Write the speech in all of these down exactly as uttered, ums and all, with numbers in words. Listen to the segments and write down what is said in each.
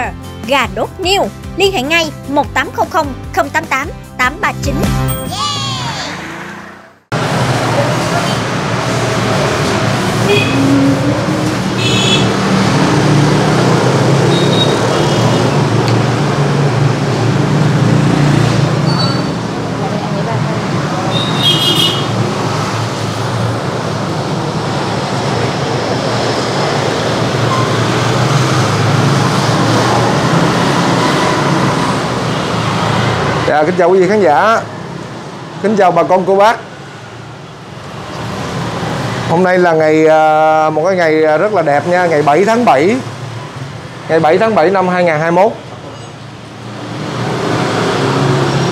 Burger Gà Đốt Niêu. Liên hệ ngay một tám không không không tám tám tám ba chín. À, kính chào quý vị khán giả, kính chào bà con cô bác. Hôm nay là ngày một cái ngày rất là đẹp nha, ngày bảy tháng bảy, ngày bảy tháng bảy năm hai nghìn không trăm hai mươi mốt.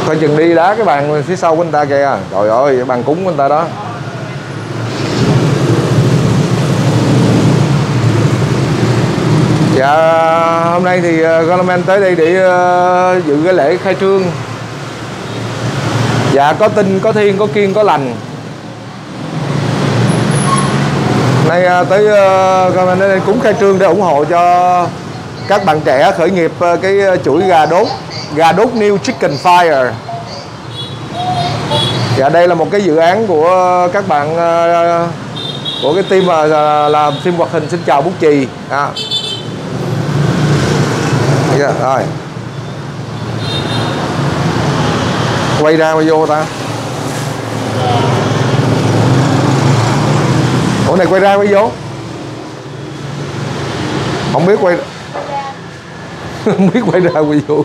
Coi chừng đi đá cái bàn phía sau của anh ta kìa, trời ơi, bàn cúng của anh ta đó. Dạ, hôm nay thì Color Man tới đây để dự cái lễ khai trương. Dạ, có tinh, có thiên, có kiên, có lành. Nay tới uh, đây cũng khai trương để ủng hộ cho các bạn trẻ khởi nghiệp uh, cái chuỗi gà đốt, gà đốt Niêu Chicken Fire. Dạ, đây là một cái dự án của các bạn uh, của cái team uh, là, là team hoạt hình Xin Chào Bút Chì. À. Dạ, rồi. Quay ra mà vô ta. Ủa này quay ra mới vô. Không biết quay không biết quay ra quay vô.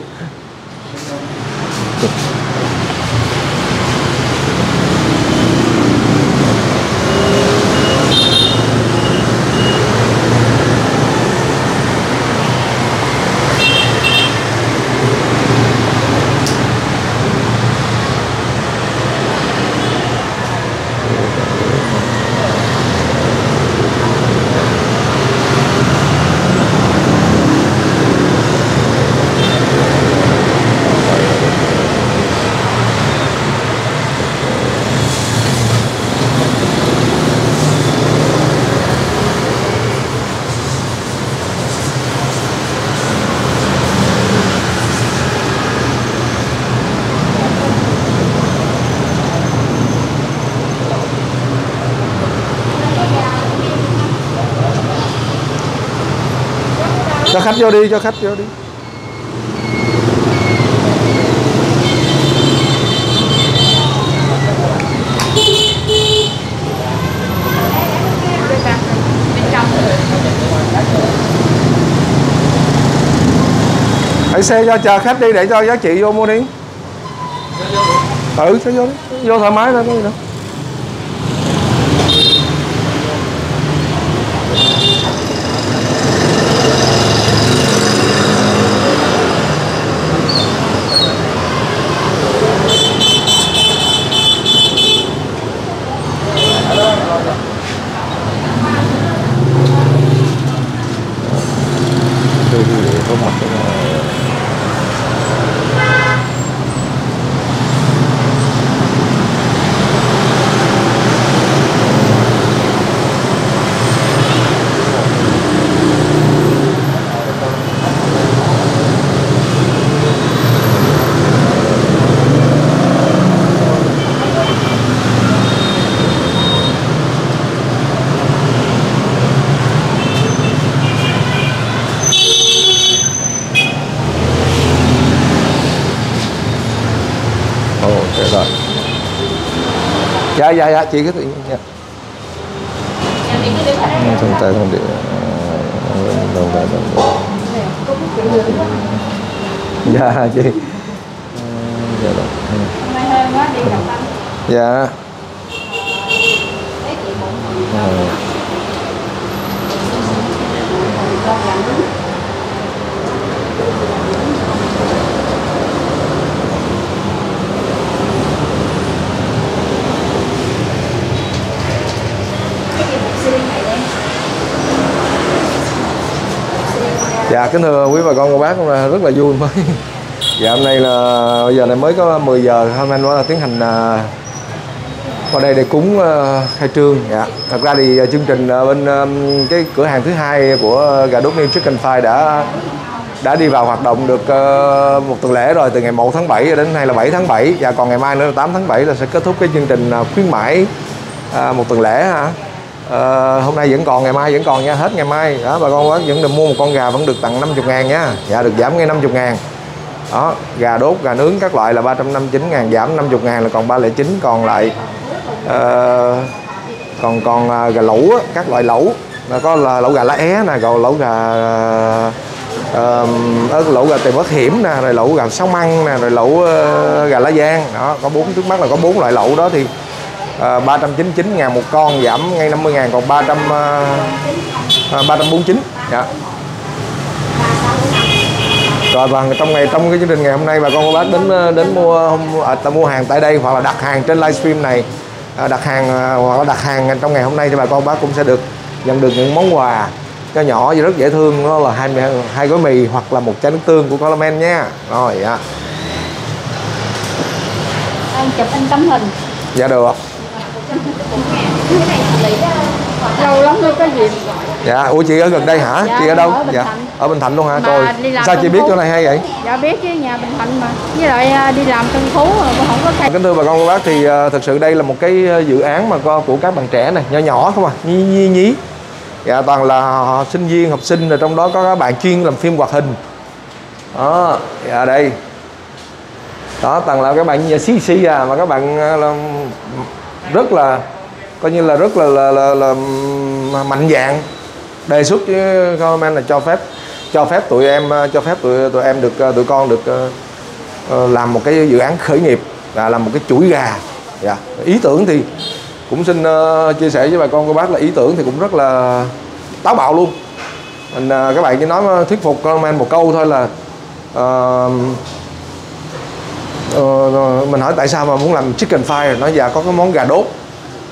Cho khách vô đi, cho khách vô đi. Hãy xe cho chờ khách đi để cho giá chị vô mua đi. Ừ, cho vô đi, vô thoải mái thôi, có gì đâu. Dạ, dạ, dạ, chị cứ tự nhiên nha. Thông tay không để... Thông tay không để... Dạ, chị. Dạ, dạ. Hôm nay hơi quá, đi gặp anh. Dạ. Thế chị cũng... Dạ kính thưa quý bà con cô bác, rất là vui mới. Dạ hôm nay là bây giờ này mới có mười giờ, hôm nay là tiến hành qua đây để cúng khai trương. Dạ. Thật ra thì chương trình bên cái cửa hàng thứ hai của Gà Đốt Niêu Chicken Fire đã đã đi vào hoạt động được uh, một tuần lễ rồi, từ ngày một tháng bảy đến nay là bảy tháng bảy, và còn ngày mai nữa là tám tháng bảy là sẽ kết thúc cái chương trình khuyến mãi uh, một tuần lễ hả. Uh, hôm nay vẫn còn, ngày mai vẫn còn nha, hết ngày mai đó bà con vẫn được mua một con gà vẫn được tặng năm mươi ngàn nha, dạ được giảm ngay năm mươi ngàn đó. Gà đốt, gà nướng các loại là ba trăm năm mươi chín ngàn, giảm năm mươi ngàn là còn ba trăm lẻ chín, còn lại uh, còn còn uh, gà lẩu á, các loại lẩu là có là lẩu gà lá é nè, rồi lẩu gà uh, lẩu gà tìm bất hiểm nè, rồi lẩu gà sáu măng nè, rồi lẩu uh, gà lá giang đó, có bốn trước mắt là có bốn loại lẩu đó. Thì Uh, ba trăm chín mươi chín ngàn một con, giảm ngay năm mươi ngàn, còn ba trăm bốn mươi chín. Dạ. Rồi và trong ngày trong cái chương trình ngày hôm nay bà con cô bác đến đến mua hôm, à, mua hàng tại đây hoặc là đặt hàng trên livestream này, à, đặt hàng hoặc là đặt hàng trong ngày hôm nay thì bà con cô bác cũng sẽ được nhận được những món quà cho nhỏ và rất dễ thương, đó là hai hai gói mì hoặc là một chai nước tương của Color Man nha. Rồi dạ. Anh chụp anh tấm hình. Dạ được. Lâu lắm mới có dịp. Dạ, ủa chị ở gần đây hả? Dạ, chị ở đâu? Ở Bình dạ. Thạnh. Ở Bình Thạnh luôn hả? Trời, sao chị biết chỗ này hay vậy? Dạ biết chứ, nhà Bình Thạnh mà. Với lại đi làm Tân Phú mà cũng không có thay. Kính thưa bà con cô bác thì uh, thực sự đây là một cái dự án mà có của các bạn trẻ này, nhỏ nhỏ không à, nhí nhí nhí. Dạ toàn là sinh viên, học sinh, rồi trong đó có các bạn chuyên làm phim hoạt hình. Đó, dạ đây. Đó toàn là các bạn xí xí à, mà các bạn là rất là coi như là rất là là, là, là mạnh dạn đề xuất với Color Man là cho phép cho phép tụi em cho phép tụi tụi em được tụi con được uh, làm một cái dự án khởi nghiệp và làm một cái chuỗi gà. Dạ. Ý tưởng thì cũng xin uh, chia sẻ với bà con cô bác là ý tưởng thì cũng rất là táo bạo luôn. Mình uh, các bạn chỉ nói thuyết phục Color Man một câu thôi là uh, Ờ, mình hỏi tại sao mà muốn làm Chicken Fire, nó già có cái món gà đốt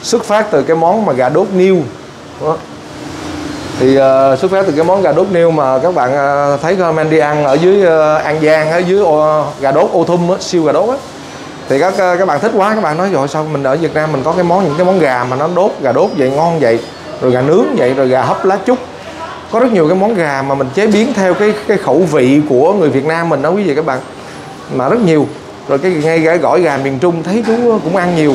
xuất phát từ cái món mà gà đốt niêu đó. Thì uh, xuất phát từ cái món gà đốt niêu mà các bạn uh, thấy Color Man đi ăn ở dưới uh, An Giang, ở dưới uh, gà đốt Ô Thum á, siêu gà đốt á, thì các uh, các bạn thích quá, các bạn nói rồi sao mình ở Việt Nam mình có cái món những cái món gà mà nó đốt gà đốt vậy ngon vậy, rồi gà nướng vậy, rồi gà hấp lá trúc, có rất nhiều cái món gà mà mình chế biến theo cái cái khẩu vị của người Việt Nam mình đó quý vị các bạn, mà rất nhiều. Rồi cái ngay cái gỏi gà miền Trung thấy chú cũng ăn nhiều,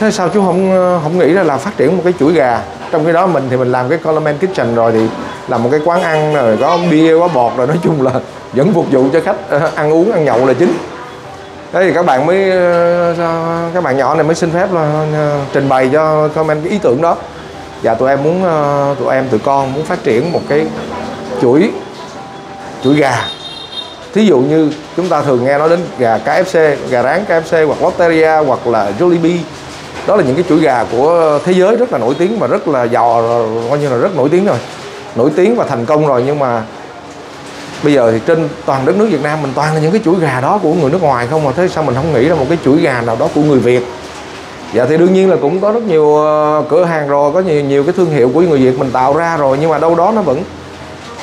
thế sao chú không không nghĩ ra là phát triển một cái chuỗi gà. Trong cái đó mình thì mình làm cái Color Man Kitchen rồi thì làm một cái quán ăn rồi có bia có bọt, rồi nói chung là vẫn phục vụ cho khách ăn uống ăn nhậu là chính. Thế thì các bạn mới các bạn nhỏ này mới xin phép là trình bày cho Color Man cái ý tưởng đó. Và tụi em muốn tụi em tụi con muốn phát triển một cái chuỗi chuỗi gà. Thí dụ như chúng ta thường nghe nói đến gà ca ép xê, gà rán ca ép xê hoặc Lotteria hoặc là Jollibee. Đó là những cái chuỗi gà của thế giới rất là nổi tiếng và rất là giàu, coi như là rất nổi tiếng rồi. Nổi tiếng và thành công rồi, nhưng mà bây giờ thì trên toàn đất nước Việt Nam mình toàn là những cái chuỗi gà đó của người nước ngoài không mà, thế sao mình không nghĩ ra một cái chuỗi gà nào đó của người Việt. Dạ thì đương nhiên là cũng có rất nhiều cửa hàng rồi, có nhiều nhiều cái thương hiệu của người Việt mình tạo ra rồi, nhưng mà đâu đó nó vẫn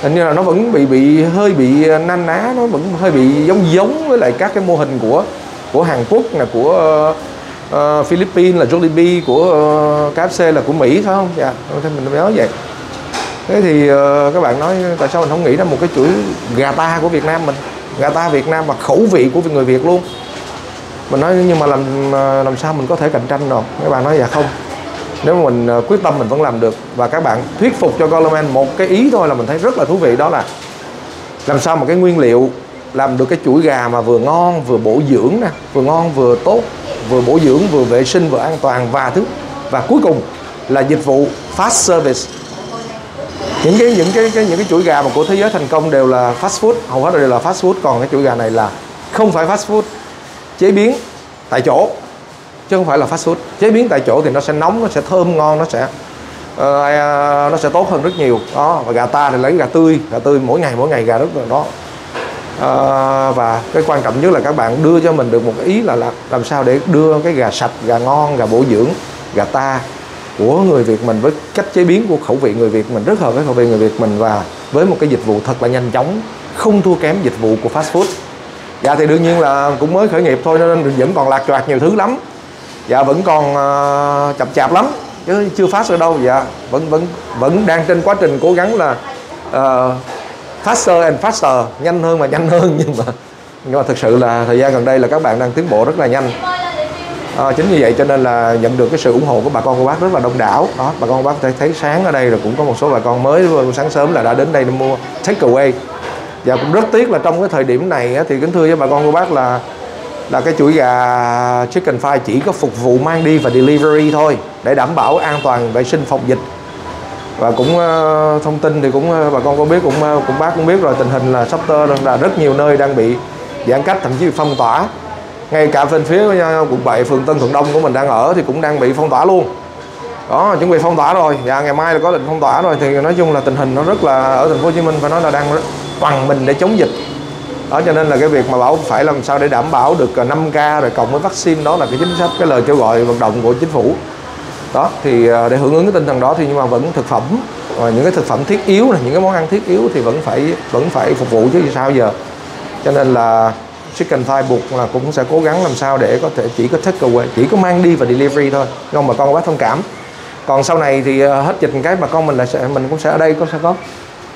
hình như là nó vẫn bị bị hơi bị na ná, nó vẫn hơi bị giống giống với lại các cái mô hình của của Hàn Quốc là của uh, Philippines là Jollibee, của uh, ca ép xê là của Mỹ phải không? Dạ, thế mình nói vậy. Thế thì uh, các bạn nói tại sao mình không nghĩ ra một cái chuỗi gà ta của Việt Nam mình, gà ta Việt Nam mà khẩu vị của người Việt luôn. Mình nói nhưng mà làm làm sao mình có thể cạnh tranh được? Các bạn nói dạ không. Nếu mà mình quyết tâm mình vẫn làm được. Và các bạn thuyết phục cho Color Man một cái ý thôi là mình thấy rất là thú vị, đó là làm sao mà cái nguyên liệu làm được cái chuỗi gà mà vừa ngon vừa bổ dưỡng nè, vừa ngon vừa tốt, vừa bổ dưỡng vừa vệ sinh vừa an toàn, và thứ và cuối cùng là dịch vụ fast service. Những cái những cái, cái những cái chuỗi gà mà của thế giới thành công đều là fast food, hầu hết đều là fast food, còn cái chuỗi gà này là không phải fast food, chế biến tại chỗ. Chứ không phải là fast food. Chế biến tại chỗ thì nó sẽ nóng, nó sẽ thơm ngon, nó sẽ uh, nó sẽ tốt hơn rất nhiều đó. Và gà ta thì lấy gà tươi, gà tươi mỗi ngày mỗi ngày gà rất là đó. Uh, và cái quan trọng nhất là các bạn đưa cho mình được một ý là, là làm sao để đưa cái gà sạch, gà ngon, gà bổ dưỡng, gà ta của người Việt mình với cách chế biến của khẩu vị người Việt mình rất hợp với khẩu vị người Việt mình, và với một cái dịch vụ thật là nhanh chóng, không thua kém dịch vụ của fast food. Dạ thì đương nhiên là cũng mới khởi nghiệp thôi nên vẫn còn lạc choạc nhiều thứ lắm. Dạ vẫn còn uh, chậm chạp lắm chứ chưa phát ở đâu. Dạ vẫn vẫn vẫn đang trên quá trình cố gắng là uh, faster and faster, nhanh hơn mà nhanh hơn, nhưng mà nhưng mà thực sự là thời gian gần đây là các bạn đang tiến bộ rất là nhanh. À, chính vì vậy cho nên là nhận được cái sự ủng hộ của bà con cô bác rất là đông đảo đó. Bà con cô bác có thể thấy sáng ở đây rồi cũng có một số bà con mới sáng sớm là đã đến đây để mua take away. Và cũng rất tiếc là trong cái thời điểm này thì kính thưa với bà con cô bác là là cái chuỗi gà Chicken Fire chỉ có phục vụ mang đi và delivery thôi, để đảm bảo an toàn vệ sinh phòng dịch. Và cũng thông tin thì cũng bà con có biết, cũng cũng bác cũng biết rồi, tình hình là sắp tới là rất nhiều nơi đang bị giãn cách, thậm chí bị phong tỏa. Ngay cả bên phía quận bảy, phường Tân Thuận Đông của mình đang ở thì cũng đang bị phong tỏa luôn. Đó, chuẩn bị phong tỏa rồi, và ngày mai là có lệnh phong tỏa rồi. Thì nói chung là tình hình nó rất là, ở thành phố Hồ Chí Minh phải nói là đang bằng mình để chống dịch. Đó, cho nên là cái việc mà bảo phải làm sao để đảm bảo được năm K rồi cộng với vaccine, đó là cái chính sách, cái lời kêu gọi vận động của chính phủ. Đó, thì để hưởng ứng cái tinh thần đó thì nhưng mà vẫn thực phẩm, những cái thực phẩm thiết yếu, là những cái món ăn thiết yếu thì vẫn phải vẫn phải phục vụ chứ sao giờ. Cho nên là Chicken Fire buộc là cũng sẽ cố gắng làm sao để có thể chỉ có take away, chỉ có mang đi và delivery thôi. Không, bà con bác thông cảm. Còn sau này thì hết dịch một cái bà con mình là sẽ, mình cũng sẽ ở đây có sẽ có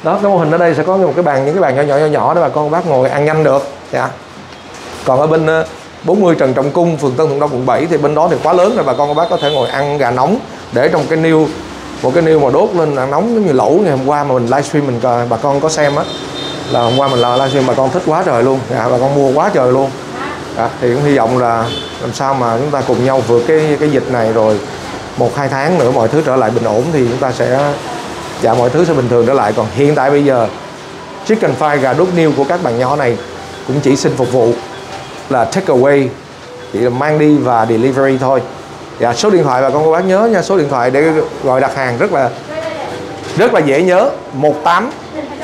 đó, cái mô hình ở đây sẽ có một cái bàn, những cái bàn nhỏ nhỏ nhỏ nhỏ để bà con bác ngồi ăn nhanh được. Dạ. Còn ở bên bốn mươi Trần Trọng Cung, phường Tân Thuận Đông, quận bảy thì bên đó thì quá lớn rồi, bà con bác có thể ngồi ăn gà nóng, để trong cái niêu, một cái niêu mà đốt lên ăn nóng giống như lẩu ngày hôm qua mà mình livestream mình bà con có xem á. Là hôm qua mình là livestream bà con thích quá trời luôn, dạ, bà con mua quá trời luôn. Dạ, thì cũng hy vọng là làm sao mà chúng ta cùng nhau vượt cái cái dịch này, rồi một hai tháng nữa mọi thứ trở lại bình ổn thì chúng ta sẽ, dạ, mọi thứ sẽ bình thường trở lại. Còn hiện tại bây giờ Chicken Fire gà đốt niêu của các bạn nhỏ này cũng chỉ xin phục vụ là take away, chỉ là mang đi và delivery thôi. Dạ, số điện thoại bà con cô bác nhớ nha, số điện thoại để gọi đặt hàng rất là rất là dễ nhớ, một tám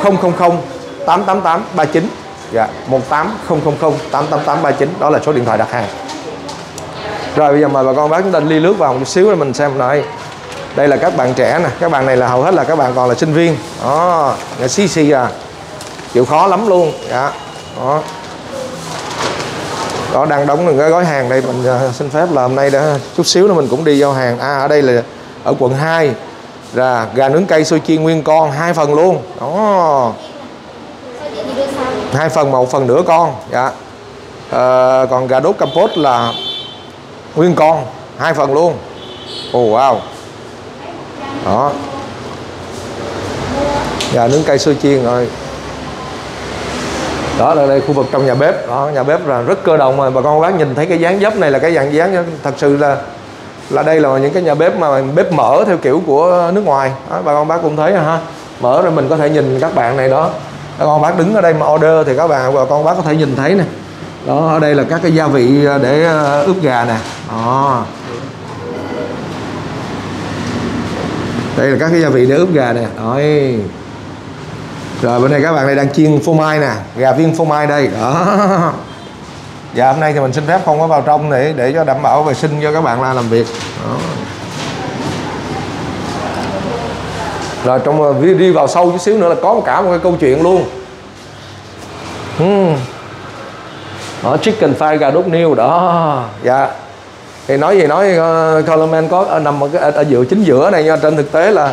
không không không tám tám tám ba chín. Dạ, một tám không không không tám tám tám ba chín, đó là số điện thoại đặt hàng. Rồi bây giờ mời bà con bác chúng ta đi lướt vào một xíu để mình xem này. Đây là các bạn trẻ nè, các bạn này là hầu hết là các bạn còn là sinh viên. Đó, là xì xì à. Chịu khó lắm luôn. Dạ. Đó. Đó, đang đóng được cái gói hàng đây, mình xin phép là hôm nay đã chút xíu nữa mình cũng đi giao hàng. À, ở đây là ở quận hai. Là gà nướng cây xôi chiên nguyên con hai phần luôn. Đó. Hai phần mà một phần nửa con. Dạ. À, còn gà đốt Campos là nguyên con hai phần luôn. Oh wow. Đó. Gà nướng cây xôi chiên rồi. Đó là đây khu vực trong nhà bếp. Đó, nhà bếp là rất cơ động rồi. Bà con bác nhìn thấy cái dáng dấp này là cái dạng dáng thật sự là là đây là những cái nhà bếp mà bếp mở theo kiểu của nước ngoài. Đó, bà con bác cũng thấy ha. Mở rồi mình có thể nhìn các bạn này đó. Bà con bác đứng ở đây mà order thì các bạn bà con bác có thể nhìn thấy nè. Đó, ở đây là các cái gia vị để ướp gà nè. Đó. Đây là các cái gia vị để ướp gà nè. Đấy. Rồi bên đây các bạn này đang chiên phô mai nè, gà viên phô mai đây. Đó. Dạ, hôm nay thì mình xin phép không có vào trong để để cho đảm bảo vệ sinh cho các bạn ra làm việc. Đó. Rồi trong đi vào sâu chút xíu nữa là có cả một cái câu chuyện luôn. Uhm. Đó, Chicken Fire gà đốt niêu đó. Dạ. Thì nói gì nói Color Man có ở, nằm ở, ở, ở giữa chính giữa này, nhưng trên thực tế là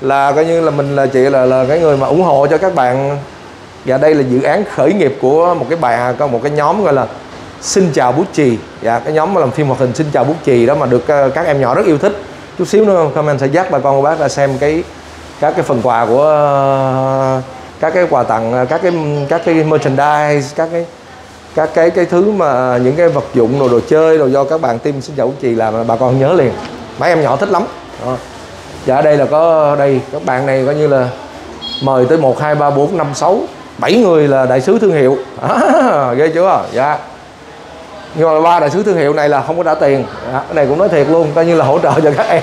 là coi như là mình là chị là là cái người mà ủng hộ cho các bạn. Và đây là dự án khởi nghiệp của một cái bà có một cái nhóm gọi là Xin Chào Bút Chì. Dạ, cái nhóm mà làm phim hoạt hình Xin Chào Bút Chì đó mà được các em nhỏ rất yêu thích. Chút xíu nữa comment sẽ dắt bà con cô bác ra xem cái các cái phần quà của các cái quà tặng, các cái các cái merchandise, các cái các cái cái thứ mà những cái vật dụng đồ đồ chơi đồ do các bạn team Xin Chào Bút Chì làm, bà con nhớ liền, mấy em nhỏ thích lắm. Đó. Dạ, ở đây là có đây các bạn này coi như là mời tới một hai ba bốn năm sáu bảy người là đại sứ thương hiệu. À, ghê chưa? Dạ. Nhưng mà ba đại sứ thương hiệu này là không có trả tiền. Dạ, cái này cũng nói thiệt luôn, coi như là hỗ trợ cho các em.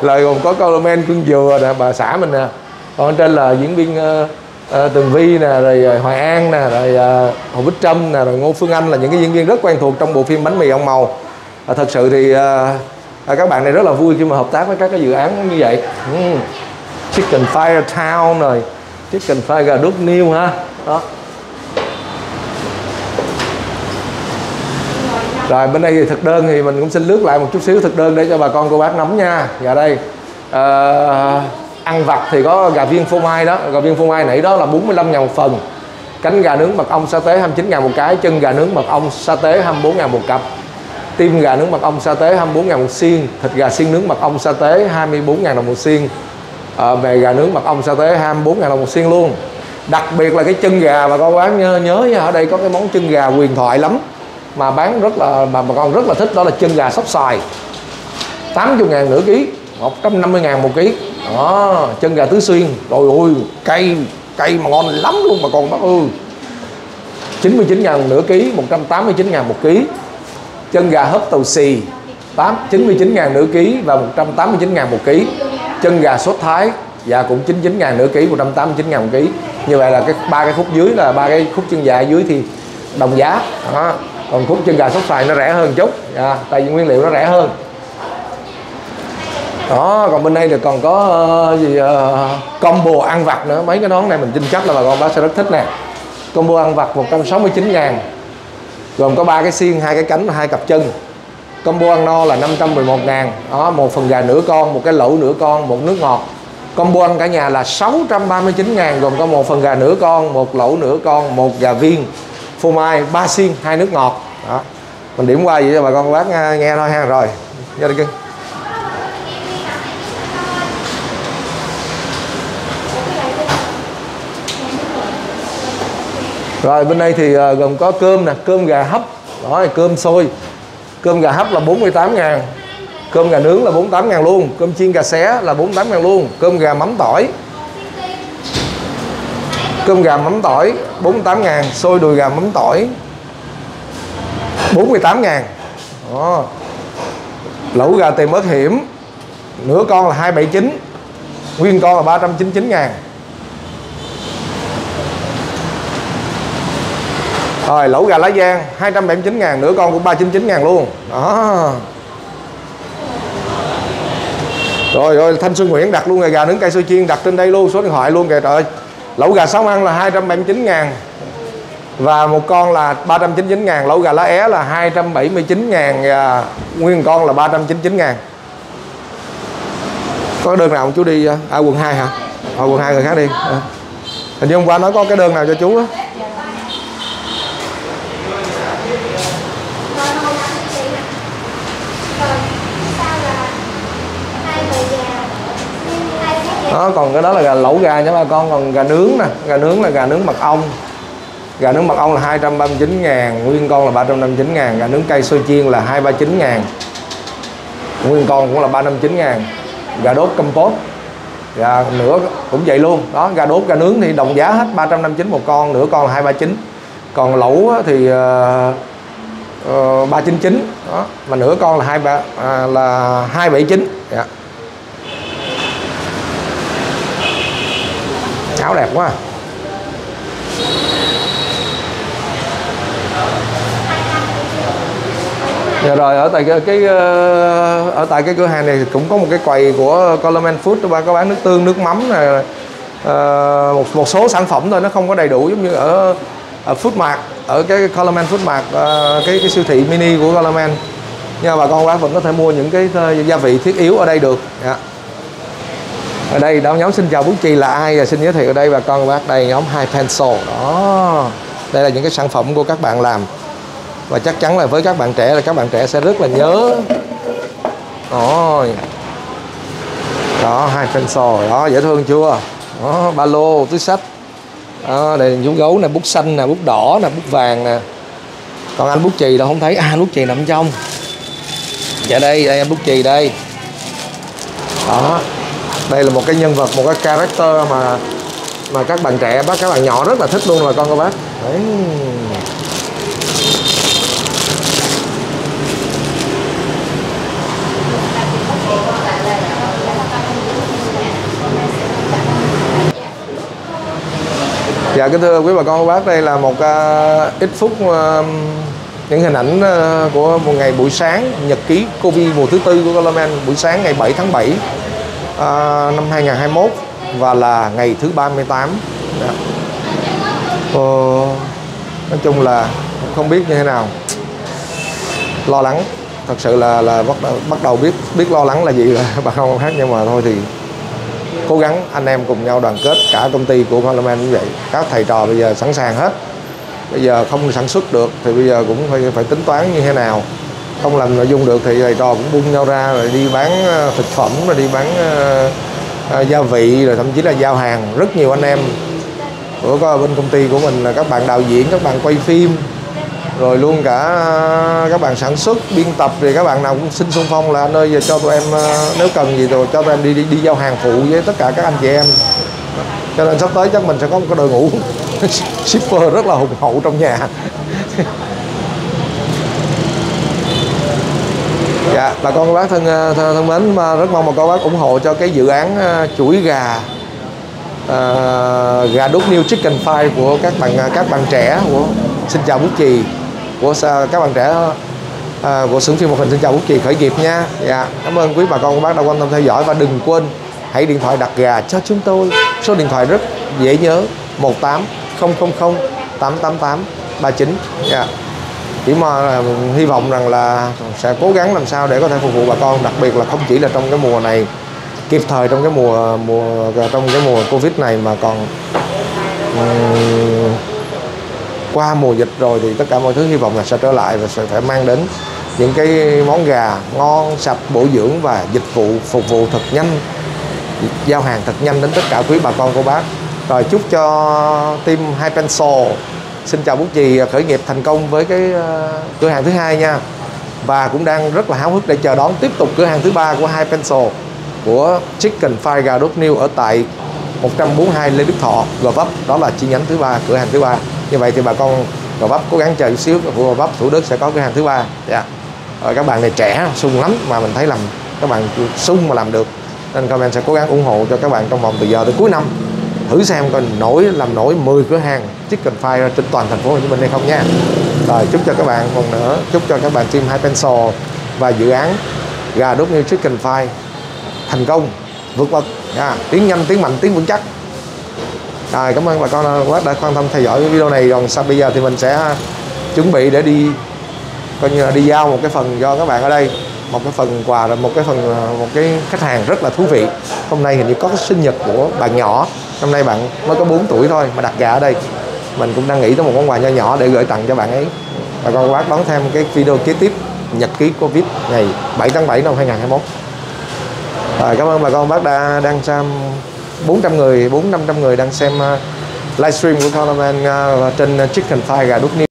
Lời gồm có Color Man Cương Dừa nè, bà xã mình nè. Còn trên là diễn viên uh, uh, Tường Vi nè, rồi Hoài An nè, rồi uh, Hồ Bích Trâm nè, rồi Ngô Phương Anh là những cái diễn viên rất quen thuộc trong bộ phim Bánh Mì Ông Màu. À, thật sự thì uh, À, các bạn này rất là vui khi mà hợp tác với các cái dự án như vậy. Mm. Chicken Fire Town rồi, Chicken Fire gà đốt niêu ha. Đó. Rồi bên đây thì thực đơn thì mình cũng xin lướt lại một chút xíu thực đơn để cho bà con cô bác nắm nha. Dạ đây. À, Ăn vặt thì có gà viên phô mai đó, gà viên phô mai nãy đó là bốn mươi lăm ngàn một phần. Cánh gà nướng mật ong sa tế hai mươi chín ngàn một cái, chân gà nướng mật ong sa tế hai mươi bốn ngàn một cặp. Tim gà nướng mật ong sa tế hai mươi bốn ngàn một xiên, thịt gà xiên nướng mật ong sa tế hai mươi bốn ngàn đồng một xiên. À, về gà nướng mật ong sa tế hai mươi bốn ngàn đồng một xiên luôn. Đặc biệt là cái chân gà bà con bán nhớ, nhớ ở đây có cái món chân gà huyền thoại lắm mà bán rất là mà bà con rất là thích, đó là chân gà sóc xoài. tám mươi ngàn nửa ký, một trăm năm mươi ngàn một ký. Đó, chân gà tứ xuyên. Trời ơi, cay cay mà ngon lắm luôn bà con bác ơi. chín mươi chín ngàn nửa ký, một trăm tám mươi chín ngàn một ký. Chân gà hấp tàu xì tám, chín mươi chín ngàn nửa ký và một trăm tám mươi chín ngàn một ký. Chân gà sốt Thái và cũng chín mươi chín ngàn nửa ký, một trăm tám mươi chín ngàn một ký. Như vậy là cái ba cái khúc dưới là ba cái khúc chân gà dưới thì đồng giá. Đó. Còn khúc chân gà sốt xoài nó rẻ hơn chút, à, tại vì nguyên liệu nó rẻ hơn. Đó, còn bên đây thì còn có uh, gì uh, combo ăn vặt nữa. Mấy cái món này mình tin chắc là bà con bác sẽ rất thích nè. Combo ăn vặt một trăm sáu mươi chín ngàn, gồm có ba cái xiên, hai cái cánh và hai cặp chân. Combo ăn no là năm trăm mười một ngàn. Đó, một phần gà nửa con, một cái lẩu nửa con, một nước ngọt. Combo ăn cả nhà là sáu trăm ba mươi chín ngàn, gồm có một phần gà nửa con, một lẩu nửa con, một gà viên phô mai, ba xiên, hai nước ngọt. Đó. Mình điểm qua vậy cho bà con bác nghe thôi ha. Rồi, vô đi cưng. Rồi bên đây thì gồm có cơm nè, cơm gà hấp, đó, cơm xôi. Cơm gà hấp là bốn mươi tám ngàn, cơm gà nướng là bốn mươi tám ngàn luôn, cơm chiên gà xé là bốn mươi tám ngàn luôn, cơm gà mắm tỏi. Cơm gà mắm tỏi bốn mươi tám ngàn, xôi đùi gà mắm tỏi bốn mươi tám ngàn. Đó. Lẩu gà tề mớt hiểm, nửa con là hai trăm bảy mươi chín, nguyên con là ba trăm chín mươi chín ngàn. Rồi, lẩu gà lá giang hai trăm bảy mươi chín ngàn, nửa con cũng ba trăm chín mươi chín ngàn luôn. Đó. Rồi, rồi Thanh Xuân Nguyễn đặt luôn gà nướng cây xôi chiên, đặt trên đây luôn, số điện thoại luôn kìa trời ơi. Lẩu gà sáu ăn là hai trăm bảy mươi chín ngàn và một con là ba trăm chín mươi chín ngàn, lẩu gà lá é là hai trăm bảy mươi chín ngàn và nguyên con là ba trăm chín mươi chín ngàn. Có đơn nào không chú đi? À, quận hai hả? À, quận hai người khác đi. À. Hình như hôm qua nói có cái đơn nào cho chú á. Đó, còn cái đó là gà lẩu gà nha bà con. Còn gà nướng nè, gà nướng là gà nướng mật ong. Gà nướng mật ong là hai trăm ba mươi chín ngàn, nguyên con là ba trăm năm mươi chín ngàn. Gà nướng cây xôi chiên là hai trăm ba mươi chín ngàn, nguyên con cũng là ba trăm năm mươi chín ngàn. Gà đốt compost, gà nửa cũng vậy luôn. Đó, gà đốt, gà nướng thì đồng giá hết, ba trăm năm mươi chín một con, nửa con là hai trăm ba mươi chín. Còn lẩu thì uh, uh, ba trăm chín mươi chín. Đó, mà nửa con là, hai, uh, là hai trăm bảy mươi chín. Dạ. Áo đẹp quá. Dạ rồi, ở tại cái, cái ở tại cái cửa hàng này cũng có một cái quầy của Color Man Food, các bạn có bán nước tương, nước mắm này, một một số sản phẩm thôi, nó không có đầy đủ giống như ở, ở Foodmart, ở cái Color Man Foodmart, cái cái siêu thị mini của Color Man. Nhưng mà bà con bác vẫn có thể mua những cái gia vị thiết yếu ở đây được. Dạ. Ở đây đó, nhóm Xin Chào Bút Chì là ai, và xin giới thiệu ở đây bà con bác, đây nhóm Hi Pencil đó. Đây là những cái sản phẩm của các bạn làm, và chắc chắn là với các bạn trẻ là các bạn trẻ sẽ rất là nhớ. Rồi. Đó, Hi Pencil đó, dễ thương chưa? Đó, ba lô, túi xách. Đó, đây chú gấu nè, bút xanh nè, bút đỏ nè, bút vàng nè. Còn anh Bút Chì đâu không thấy, à Bút Chì nằm trong. Dạ đây, đây anh Bút Chì đây. Đó. Đây là một cái nhân vật, một cái character mà mà các bạn trẻ, bác các bạn nhỏ rất là thích luôn là con các bác. Đấy. Dạ kính thưa quý bà con các bác, đây là một uh, ít phút uh, những hình ảnh uh, của một ngày buổi sáng, nhật ký Covid mùa thứ tư của Color Man, buổi sáng ngày bảy tháng bảy. À, năm hai nghìn không trăm hai mươi mốt và là ngày thứ ba mươi tám. Ờ, nói chung là không biết như thế nào, lo lắng thật sự là là bắt đầu, bắt đầu biết biết lo lắng là gì là bà không khác, nhưng mà thôi thì cố gắng anh em cùng nhau đoàn kết, cả công ty của Parliament cũng vậy, các thầy trò bây giờ sẵn sàng hết. Bây giờ không sản xuất được thì bây giờ cũng phải phải tính toán như thế nào, không làm nội dung được thì thầy trò cũng buông nhau ra rồi đi bán thực phẩm, rồi đi bán uh, gia vị, rồi thậm chí là giao hàng. Rất nhiều anh em của bên công ty của mình là các bạn đạo diễn, các bạn quay phim, rồi luôn cả các bạn sản xuất, biên tập, thì các bạn nào cũng xin xung phong là nơi giờ cho tụi em, nếu cần gì rồi cho tụi em đi, đi đi giao hàng phụ với tất cả các anh chị em. Cho nên sắp tới chắc mình sẽ có một cái đội ngũ shipper rất là hùng hậu trong nhà. Dạ, bà con bác thân, thân, thân mến, mà rất mong bà con bác ủng hộ cho cái dự án chuỗi gà Uh, gà đốt niêu Chicken Fire của các bạn các bạn trẻ của Xin Chào Bút Chì, của uh, các bạn trẻ uh, của xưởng phim một hình Xin Chào Bút Chì khởi nghiệp nha. Dạ, cảm ơn quý bà con các bác đã quan tâm theo dõi, và đừng quên hãy điện thoại đặt gà cho chúng tôi, số điện thoại rất dễ nhớ một tám không không không tám tám tám ba chín. Dạ, chỉ mà hy vọng rằng là sẽ cố gắng làm sao để có thể phục vụ bà con, đặc biệt là không chỉ là trong cái mùa này, kịp thời trong cái mùa mùa trong cái mùa Covid này, mà còn um, qua mùa dịch rồi thì tất cả mọi thứ hy vọng là sẽ trở lại và sẽ phải mang đến những cái món gà ngon, sạch, bổ dưỡng và dịch vụ phục vụ thật nhanh, giao hàng thật nhanh đến tất cả quý bà con cô bác. Rồi chúc cho team Hi Pencil Xin Chào Bút Chì khởi nghiệp thành công với cái cửa hàng thứ hai nha, và cũng đang rất là háo hức để chờ đón tiếp tục cửa hàng thứ ba của Hi Pencil, của Chicken Fire Gà Đốt Niêu ở tại một trăm bốn mươi hai Lê Đức Thọ, Gò Vấp. Đó là chi nhánh thứ ba, cửa hàng thứ ba. Như vậy thì bà con Gò Vấp cố gắng chờ chút xíu, Gò Vấp, Thủ Đức sẽ có cửa hàng thứ ba. Dạ. Rồi các bạn này trẻ sung lắm, mà mình thấy làm các bạn sung mà làm được, nên comment sẽ cố gắng ủng hộ cho các bạn trong vòng từ giờ tới cuối năm. Thử xem coi nổi làm nổi mười cửa hàng Chicken Fire trên toàn thành phố Hồ Chí Minh hay không nha. Rồi chúc cho các bạn còn nữa, chúc cho các bạn team Hi Pencil và dự án Gà Đốt Niêu Chicken Fire thành công, vượt bậc, à, tiến nhanh, tiến mạnh, tiến vững chắc. Rồi, cảm ơn bà con đã quan tâm theo dõi cái video này. Còn sau bây giờ thì mình sẽ chuẩn bị để đi, coi như là đi giao một cái phần cho các bạn ở đây, một cái phần quà, rồi một cái phần một cái khách hàng rất là thú vị. Hôm nay hình như có cái sinh nhật của bạn nhỏ, năm nay bạn mới có bốn tuổi thôi mà đặt gà ở đây. Mình cũng đang nghĩ tới một món quà nho nhỏ để gửi tặng cho bạn ấy. Bà con bác đón thêm cái video kế tiếp nhật ký Covid ngày bảy tháng bảy năm hai nghìn không trăm hai mươi mốt. À, cảm ơn bà con bác đã đang xem, bốn trăm người, bốn trăm năm trăm người đang xem uh, livestream của Color Man uh, trên Chicken Fire Gà Đốt Niêu.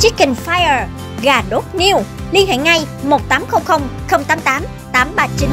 Chicken Fire Gà Đốt Niêu, liên hệ ngay một tám không không không tám tám tám ba chín.